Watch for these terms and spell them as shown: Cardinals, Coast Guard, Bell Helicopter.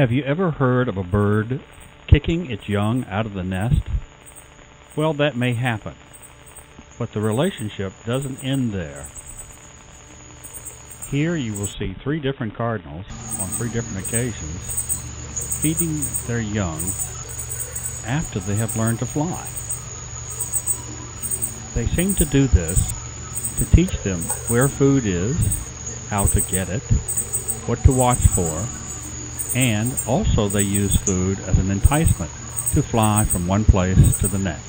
Have you ever heard of a bird kicking its young out of the nest? Well, that may happen, but the relationship doesn't end there. Here you will see three different cardinals on three different occasions feeding their young after they have learned to fly. They seem to do this to teach them where food is, how to get it, what to watch for, and also they use food as an enticement to fly from one place to the next.